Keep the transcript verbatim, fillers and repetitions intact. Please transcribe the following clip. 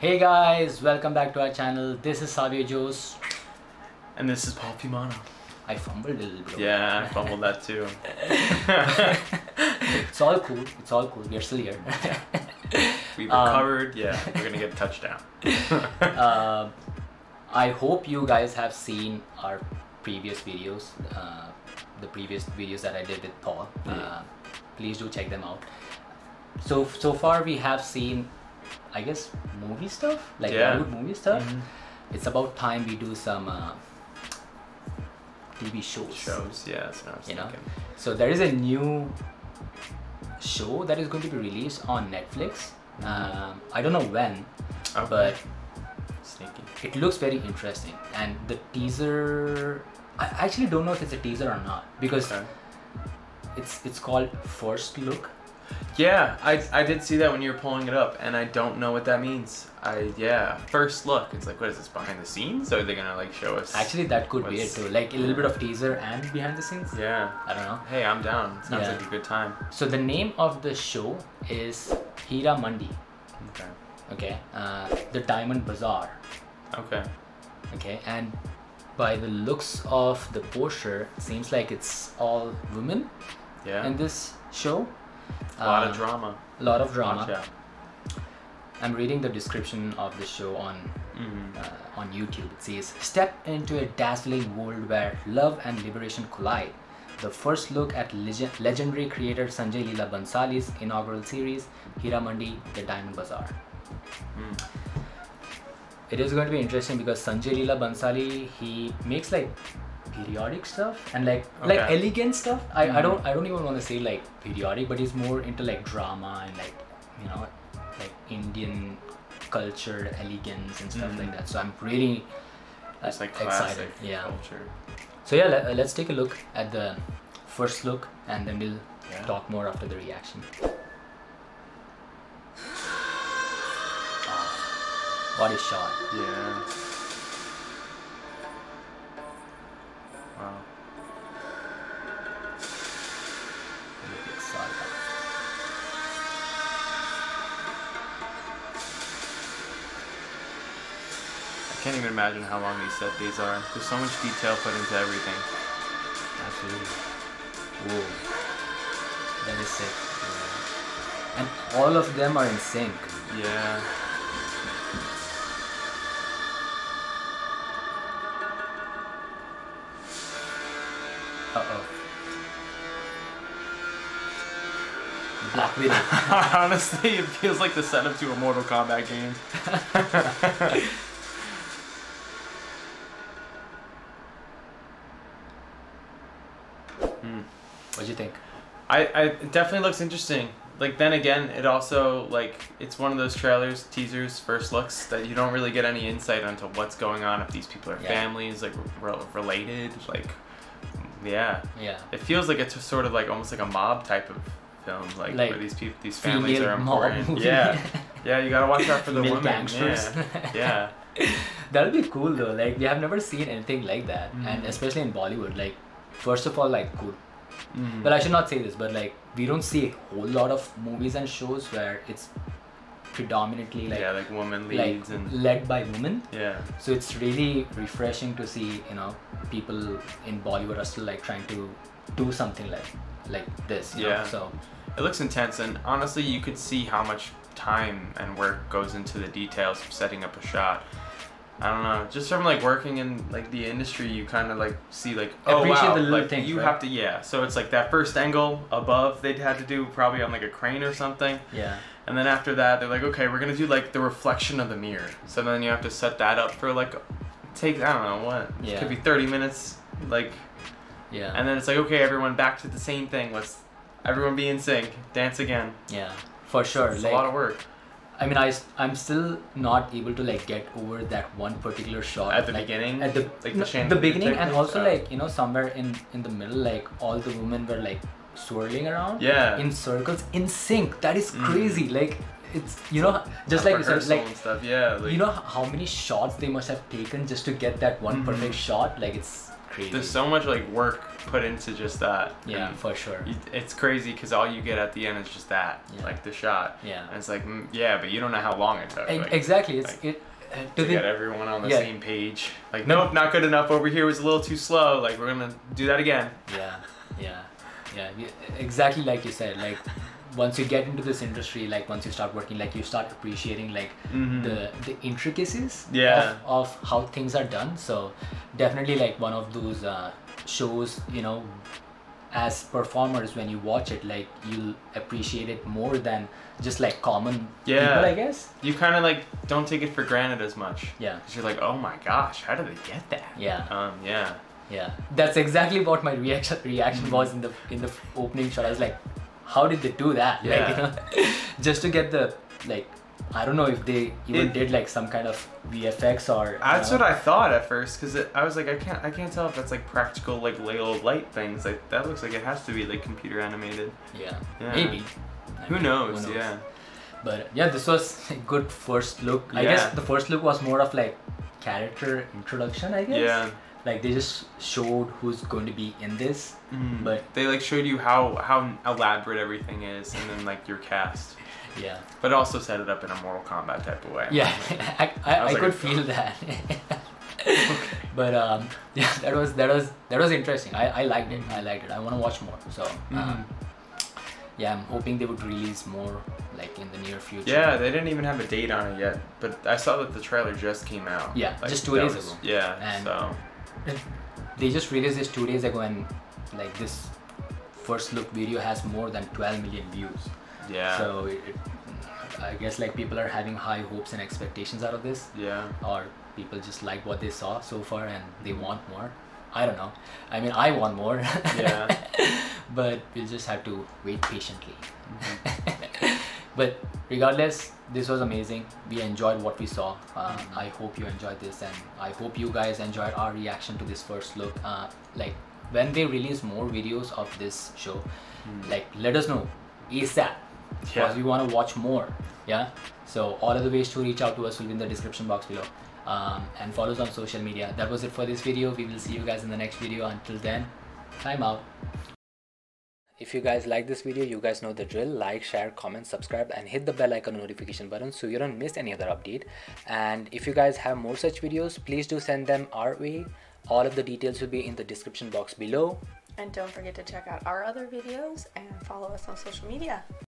Hey guys, welcome back to our channel. This is Savio Jose. And this is Paul Fumano. I fumbled a little bit. Yeah, I fumbled that too. It's all cool, it's all cool. We're still here. We recovered, um, yeah, we're gonna get a touchdown. uh, I hope you guys have seen our previous videos, uh, the previous videos that I did with Paul. Uh, yeah. Please do check them out. So, so far we have seen, I guess, movie stuff, like yeah. Bollywood movie stuff. Mm-hmm. It's about time we do some uh, T V shows. Shows, yeah, that's what I was you thinking. Know? So there is a new show that is going to be released on Netflix. Mm-hmm. um, I don't know when, okay. but Sneaky. It looks very interesting. And the teaser, I actually don't know if it's a teaser or not, because okay. it's it's called First Look. Yeah, I, I did see that when you were pulling it up, and I don't know what that means. I yeah, first look. It's like, what is this, behind the scenes? Or are they gonna like show us? Actually, that could be it too. Like a little bit of teaser and behind the scenes. Yeah. I don't know. Hey, I'm down. Sounds yeah. like a good time. So the name of the show is Heeramandi. Okay. Okay. Uh, the Diamond Bazaar. Okay. Okay, and by the looks of the poster, it seems like it's all women. Yeah. In this show. A lot um, of drama. A lot of drama. Watch out. I'm reading the description of the show on mm-hmm. uh, on YouTube. It says, "Step into a dazzling world where love and liberation collide. The first look at leg legendary creator Sanjay Leela Bhansali's inaugural series, Heeramandi, The Diamond Bazaar." Mm. It is going to be interesting because Sanjay Leela Bhansali, he makes like periodic stuff and like okay. like elegant stuff. I, mm-hmm. I don't I don't even want to say like periodic, but he's more into like drama and like, you know, like Indian culture, elegance and stuff mm-hmm. like that. So I'm really uh, like excited. Yeah. Culture. So yeah, let, uh, let's take a look at the first look, and then we'll yeah. talk more after the reaction. Oh, what a shot! Yeah. Wow. I can't even imagine how long these set days are. There's so much detail put into everything. Absolutely. Whoa. That is sick. Yeah. And all of them are in sync. Yeah. Uh-oh. Black Widow. Honestly, it feels like the setup to a Mortal Kombat game. mm. What do you think? I, I it definitely looks interesting. Like, then again, it also, like, it's one of those trailers, teasers, first looks that you don't really get any insight onto what's going on, if these people are yeah. families, like, re related, like... Yeah. Yeah. It feels like it's sort of like almost like a mob type of film, like, like where these people, these families are important. Yeah. Yeah, you gotta watch out for the women. Gangsters. Yeah. Yeah. That'll be cool though. Like, we have never seen anything like that, mm. and especially in Bollywood. Like, first of all, like cool. Mm. Well, I should not say this, but like we don't see a whole lot of movies and shows where it's predominantly like yeah, like women leads, like, and led by women. Yeah. So it's really refreshing to see, you know, people in Bollywood are still like trying to do something like like this. You yeah. know? So it looks intense, and honestly, you could see how much time and work goes into the details of setting up a shot. I don't know. Just from like working in like the industry, you kind of like see like oh Appreciate wow, the little like things, you right? have to yeah. So it's like that first angle above they'd had to do probably on like a crane or something. Yeah. And then after that, they're like, okay, we're gonna do like the reflection of the mirror. So then you have to set that up for like, take I don't know what. Yeah. It could be thirty minutes, like. Yeah. And then it's like, okay, everyone back to the same thing. Let's everyone be in sync, dance again. Yeah, for sure. It's like, a lot of work. I mean, I I'm still not able to like get over that one particular shot at the like, beginning. At the like the, no, the beginning, and also oh. like, you know, somewhere in in the middle, like all the women were like swirling around yeah in circles in sync. That is crazy. Mm. Like, it's, you know, just yeah, like, you said, like, and stuff. Yeah, like you know how many shots they must have taken just to get that one mm-hmm. perfect shot. Like, it's crazy. There's so much like work put into just that. Yeah, and for sure. It's crazy because all you get at the end is just that, yeah. like the shot. Yeah. And it's like, yeah, but you don't know how long it took. Like, exactly. It's like, it. To get everyone on the yeah. same page. Like, nope, not good enough. Over here was a little too slow. Like, we're gonna do that again. Yeah, yeah, yeah. Exactly like you said. Like, once you get into this industry, like once you start working, like you start appreciating like mm-hmm. the the intricacies yeah. of, of how things are done. So definitely like one of those uh, shows, you know, as performers when you watch it, like you'll appreciate it more than just like common yeah. people, I guess. You kind of like don't take it for granted as much. Yeah. Cause you're like, oh my gosh, how did they get that? Yeah. Um. Yeah. Yeah. That's exactly what my reaction reaction was in the in the opening shot. I was like, how did they do that? Yeah. Like, you know, just to get the like, I don't know if they even it, did like some kind of V F X or. That's uh, what I thought at first, because I was like, I can't, I can't tell if that's like practical like Lego light things. Like that looks like it has to be like computer animated. Yeah, yeah. maybe. Who, mean, knows? who knows? Yeah. But yeah, this was a good first look. I yeah. guess the first look was more of like character introduction, I guess. Yeah. Like they just showed who's going to be in this, mm. but they like showed you how how elaborate everything is, and then like your cast. Yeah. But also set it up in a Mortal Kombat type of way. Yeah, I I, I, I like, could feel that. Okay. But um, yeah, that was that was that was interesting. I I liked it. I liked it. I want to watch more. So. Mm-hmm. um, Yeah, I'm hoping they would release more like in the near future. Yeah, they didn't even have a date on it yet, but I saw that the trailer just came out. Yeah, like, just two days was, ago. Yeah, and so. They just released this two days ago, and like this first look video has more than twelve million views. Yeah. So it, it, I guess like people are having high hopes and expectations out of this. Yeah. Or people just like what they saw so far and they want more. I don't know. I mean, I want more. Yeah. But we'll just have to wait patiently. Mm-hmm. But regardless, this was amazing. We enjoyed what we saw. Uh, mm-hmm. I hope you enjoyed this, and I hope you guys enjoyed our reaction to this first look. Uh, like when they release more videos of this show, mm-hmm. like let us know ASAP, because yeah. we want to watch more. Yeah. So all of the ways to reach out to us will be in the description box below. Um, and follow us on social media. That was it for this video. We will see you guys in the next video. Until then, time out. If you guys like this video, you guys know the drill. Like, share, comment, subscribe, and hit the bell icon notification button so you don't miss any other update. And if you guys have more such videos, please do send them our way. All of the details will be in the description box below. And don't forget to check out our other videos and follow us on social media.